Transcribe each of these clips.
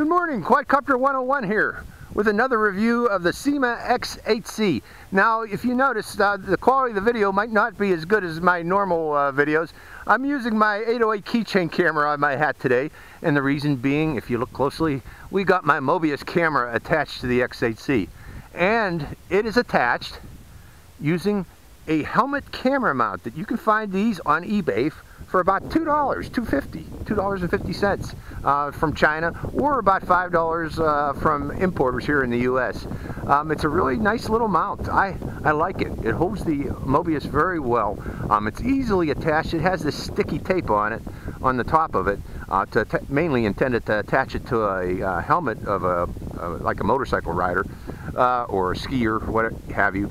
Good morning, Quadcopter 101 here with another review of the Syma X8C. Now, if you notice, the quality of the video might not be as good as my normal videos. I'm using my 808 keychain camera on my hat today, and the reason being, if you look closely, we got my Mobius camera attached to the X8C, and it is attached using a helmet camera mount that you can find these on eBay for about $2.50 from China, or about $5 from importers here in the US. It's a really nice little mount. I like it. It holds the Mobius very well. It's easily attached. It has this sticky tape on it, on the top of it, mainly intended to attach it to a helmet of like a motorcycle rider or a skier, what have you.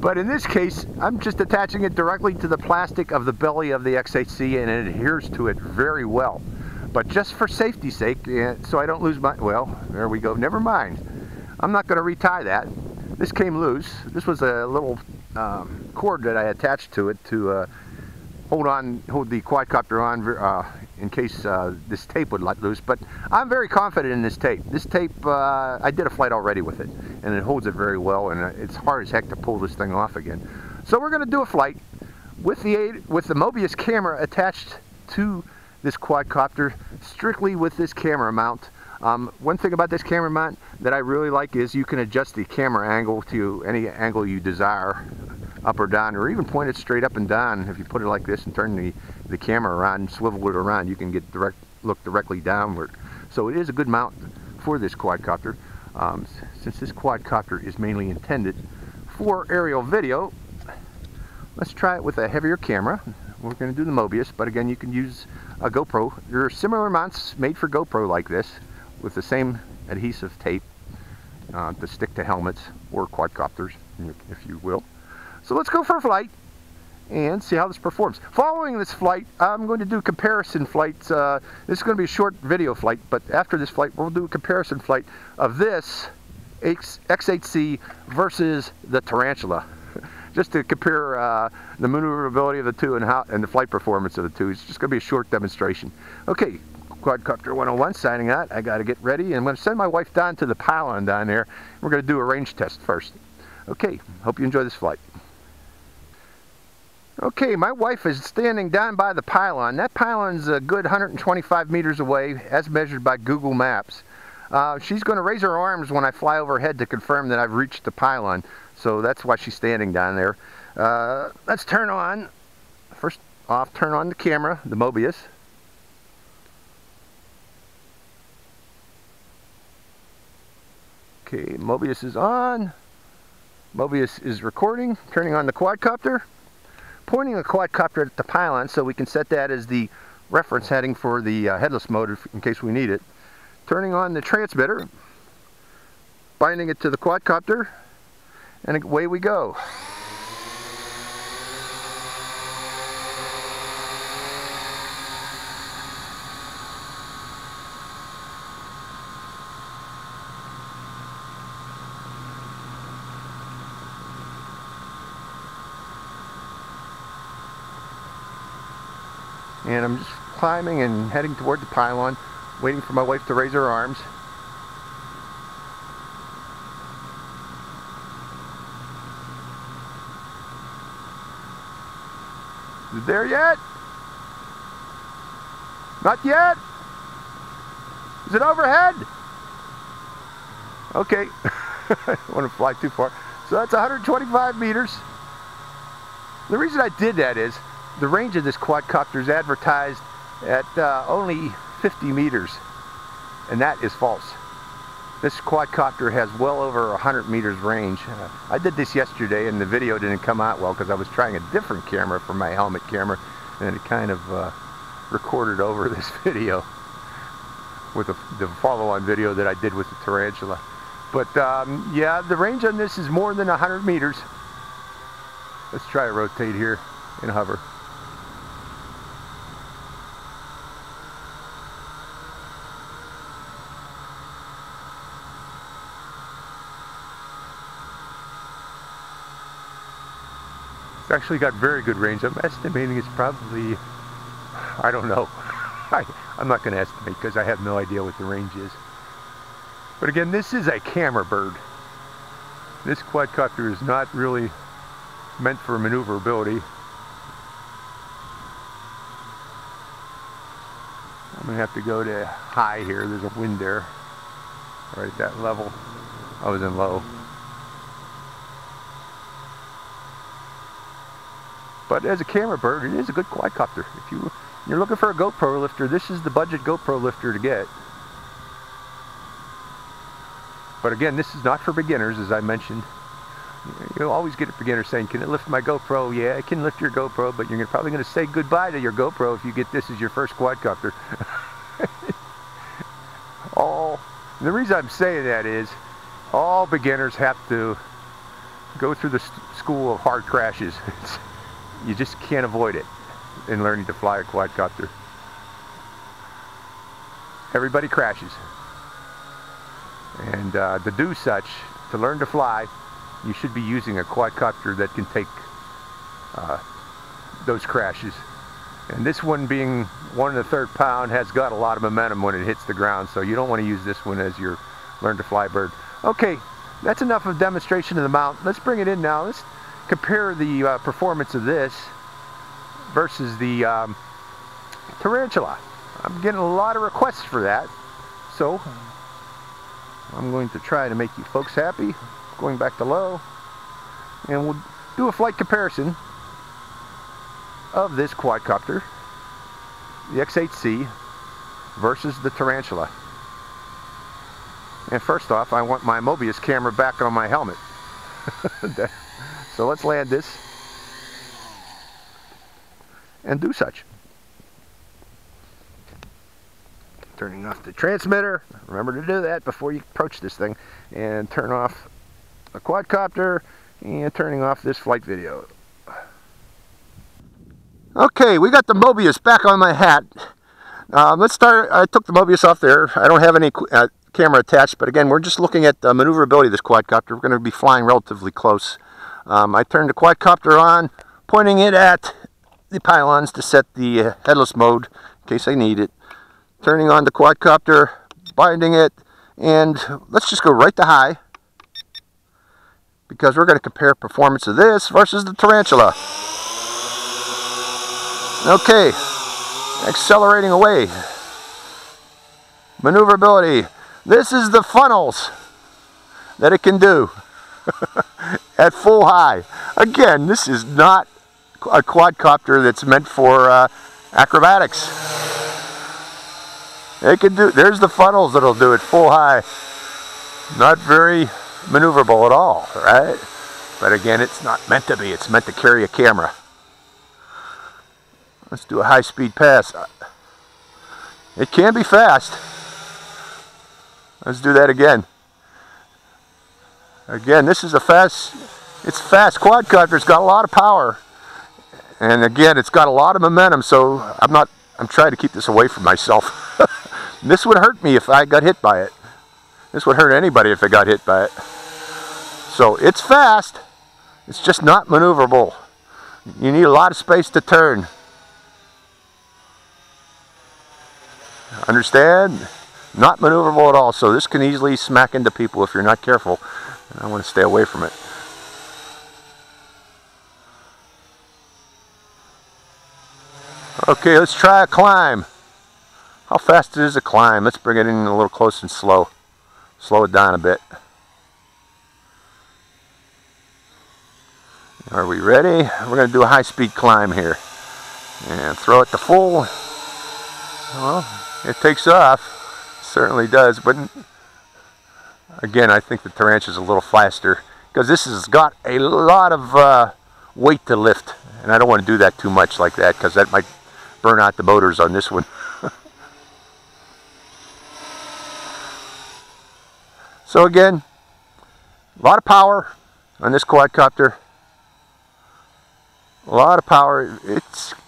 But in this case, I'm just attaching it directly to the plastic of the belly of the X8C, and it adheres to it very well. But just for safety's sake, so I don't lose my, well, there we go, never mind. I'm not gonna retie that. This came loose. This was a little cord that I attached to it to hold the quadcopter on in case this tape would let loose. But I'm very confident in this tape. This tape, I did a flight already with it, and it holds it very well, and it's hard as heck to pull this thing off again. So we're going to do a flight with the Mobius camera attached to this quadcopter, strictly with this camera mount. One thing about this camera mount that I really like is you can adjust the camera angle to any angle you desire, up or down, or even point it straight up and down. If you put it like this and turn the camera around, swivel it around, you can get look directly downward. So it is a good mount for this quadcopter. Since this quadcopter is mainly intended for aerial video, let's try it with a heavier camera. We're going to do the Mobius, but again, you can use a GoPro. There are similar mounts made for GoPro like this, with the same adhesive tape to stick to helmets or quadcopters, if you will. So let's go for a flight and see how this performs. Following this flight, I'm going to do comparison flights. This is going to be a short video flight, but after this flight, we'll do a comparison flight of this X8C versus the Tarantula, just to compare the maneuverability of the two and the flight performance of the two. It's just going to be a short demonstration. Okay, Quadcopter 101 signing out. I got to get ready, and I'm going to send my wife down to the pylon down there. We're going to do a range test first. Okay, hope you enjoy this flight. Okay, my wife is standing down by the pylon. That pylon's a good 125 meters away, as measured by Google Maps. She's going to raise her arms when I fly overhead to confirm that I've reached the pylon, so that's why she's standing down there. Let's turn on, first off, turn on the camera, the Mobius. Okay, Mobius is on. Mobius is recording, turning on the quadcopter. Pointing the quadcopter at the pylon so we can set that as the reference heading for the headless mode in case we need it. Turning on the transmitter, binding it to the quadcopter, and away we go. And I'm just climbing and heading toward the pylon, waiting for my wife to raise her arms. Is it there yet? Not yet? Is it overhead? Okay. I don't want to fly too far. So that's 125 meters. The reason I did that is the range of this quadcopter is advertised at only 50 meters, and that is false. This quadcopter has well over 100 meters range. I did this yesterday, and the video didn't come out well because I was trying a different camera for my helmet camera, and it kind of recorded over this video with the follow-on video that I did with the Tarantula. But yeah, the range on this is more than 100 meters. Let's try to rotate here and hover. It's actually got very good range. I'm estimating it's probably, I don't know. I'm not going to estimate because I have no idea what the range is. But again, this is a camera bird. This quadcopter is not really meant for maneuverability. I'm going to have to go to high here. There's a wind there. Right at that level. I was in low. But as a camera bird, it is a good quadcopter. If you're looking for a GoPro lifter, this is the budget GoPro lifter to get. But again, this is not for beginners, as I mentioned. You'll always get a beginner saying, can it lift my GoPro? Yeah, it can lift your GoPro, but you're probably going to say goodbye to your GoPro if you get this as your first quadcopter. The reason I'm saying that is all beginners have to go through the school of hard crashes. You just can't avoid it in learning to fly a quadcopter. Everybody crashes. And to do such, to learn to fly, you should be using a quadcopter that can take those crashes. And this one, being 1 1/3 pound, has got a lot of momentum when it hits the ground, so you don't want to use this one as your learn-to-fly bird. Okay, that's enough of demonstration of the mount. Let's bring it in now. Let's compare the performance of this versus the Tarantula. I'm getting a lot of requests for that, so I'm going to try to make you folks happy. Going back to low, and we'll do a flight comparison of this quadcopter, the X8C, versus the Tarantula. And first off, I want my Mobius camera back on my helmet. So let's land this and do such. Turning off the transmitter. Remember to do that before you approach this thing. And turn off the quadcopter and turning off this flight video. Okay, we got the Mobius back on my hat. Let's start. I took the Mobius off there. I don't have any camera attached, but again, we're just looking at the maneuverability of this quadcopter. We're going to be flying relatively close. I turned the quadcopter on, pointing it at the pylons to set the headless mode in case I need it. Turning on the quadcopter, binding it, and let's just go right to high because we're going to compare performance of this versus the Tarantula. Okay, accelerating away. Maneuverability. This is the funnels that it can do at full high. Again, this is not a quadcopter that's meant for acrobatics. It can do, there's the funnels that'll do it full high. Not very maneuverable at all, right? But again, it's not meant to be. It's meant to carry a camera. Let's do a high-speed pass. It can be fast. Let's do that again. Again, this is a fast, it's fast quadcopter. It's got a lot of power. And again, it's got a lot of momentum, so I'm trying to keep this away from myself. This would hurt me if I got hit by it. This would hurt anybody if I got hit by it. So it's fast. It's just not maneuverable. You need a lot of space to turn. Understand? Not maneuverable at all, so this can easily smack into people if you're not careful. And I want to stay away from it. Okay, let's try a climb. How fast is a climb? Let's bring it in a little close and slow. Slow it down a bit. Are we ready? We're going to do a high-speed climb here. And throw it to full. Well, it takes off, certainly does, but again, I think the Tarantula is a little faster because this has got a lot of weight to lift, and I don't want to do that too much like that because that might burn out the motors on this one. So again, a lot of power on this quadcopter, a lot of power.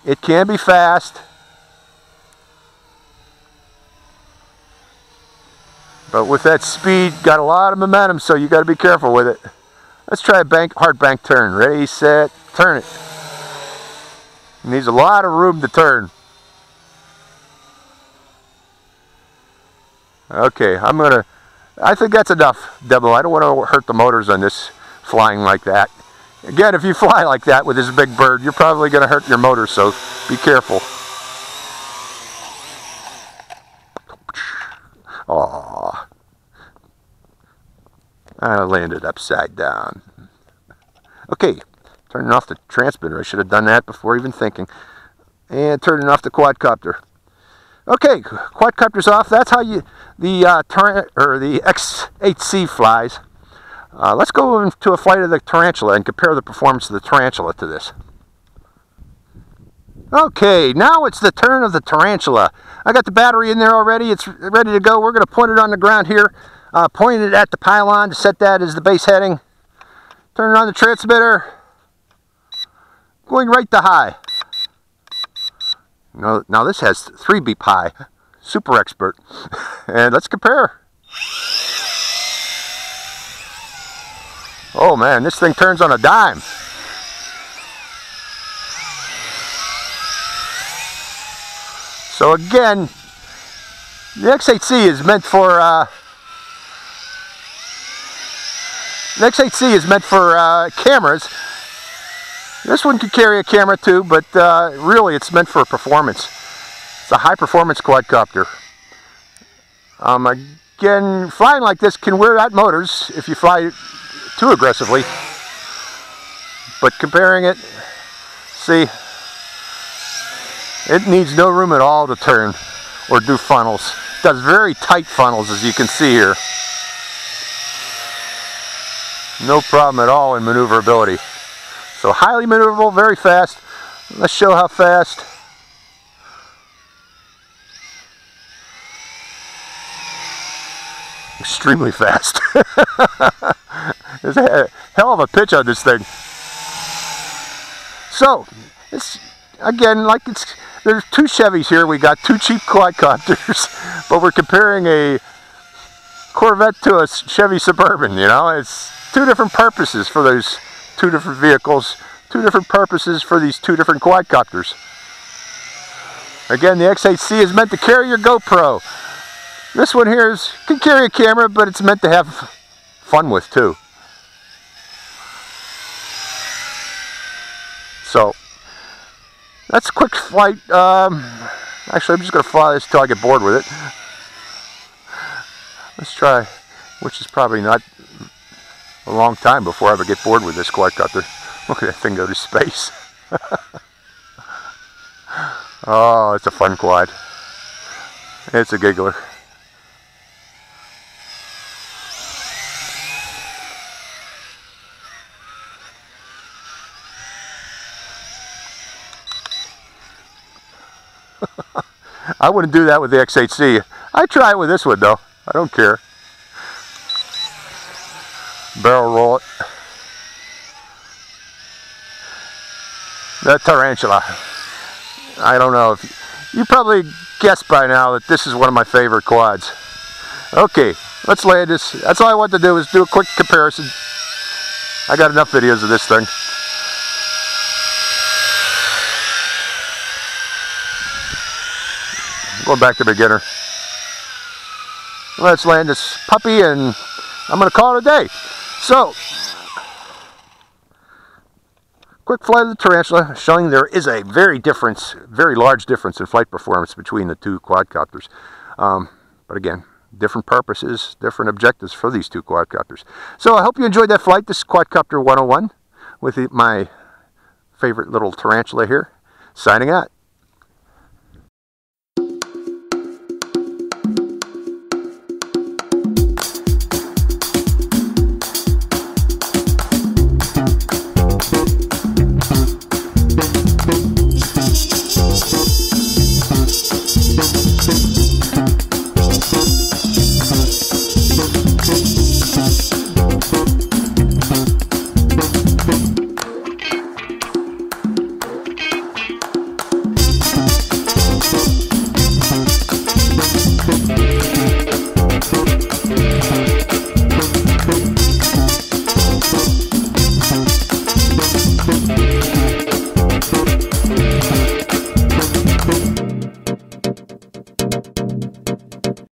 It can be fast. But with that speed, got a lot of momentum, so you got to be careful with it. Let's try a hard bank turn. Ready, set, turn it. It needs a lot of room to turn. Okay, I think that's enough, Debo. I don't want to hurt the motors on this flying like that. Again, if you fly like that with this big bird, you're probably going to hurt your motor, so be careful. Aww. I landed upside down. Okay, turning off the transmitter. I should have done that before even thinking. And turning off the quadcopter. Okay, quadcopter's off. That's how the X8C flies. Let's go into a flight of the Tarantula and compare the performance of the Tarantula to this. Okay, now it's the turn of the Tarantula. I got the battery in there already. It's ready to go. We're going to put it on the ground here. Point it at the pylon to set that as the base heading. Turn on the transmitter. Going right to high. Now this has 3-beep high. Super expert. And let's compare. Oh man, this thing turns on a dime. So again, the X8C is meant for cameras. This one could carry a camera too, but really it's meant for performance. It's a high-performance quadcopter. Again, flying like this can wear out motors if you fly too aggressively. But comparing it, see, it needs no room at all to turn or do funnels. It does very tight funnels, as you can see here. No problem at all in maneuverability. So highly maneuverable, very fast. Let's show how fast. Extremely fast. There's a hell of a pitch on this thing. So, it's, again, like it's, there's two Chevys here. We got two cheap quadcopters, but we're comparing a Corvette to a Chevy Suburban, you know? It's two different purposes for those two different vehicles, two different purposes for these two different quadcopters. Again, the X8C is meant to carry your GoPro. This one here can carry a camera, but it's meant to have fun with too. So that's a quick flight. Actually, I'm just going to fly this till I get bored with it. Let's try, which is probably not a long time before I ever get bored with this quadcopter. Look at that thing go to space. Oh, it's a fun quad. It's a giggler. I wouldn't do that with the X8C. I try it with this one though. I don't care. Barrel roll it. The Tarantula. I don't know if you probably guessed by now that this is one of my favorite quads. Okay, let's land this. That's all I want to do is do a quick comparison. I got enough videos of this thing. I'm going back to beginner. Let's land this puppy and I'm going to call it a day. So, quick flight of the Tarantula, showing there is a very large difference in flight performance between the two quadcopters. But again, different purposes, different objectives for these two quadcopters. So I hope you enjoyed that flight. This is Quadcopter 101 with my favorite little Tarantula here, signing out.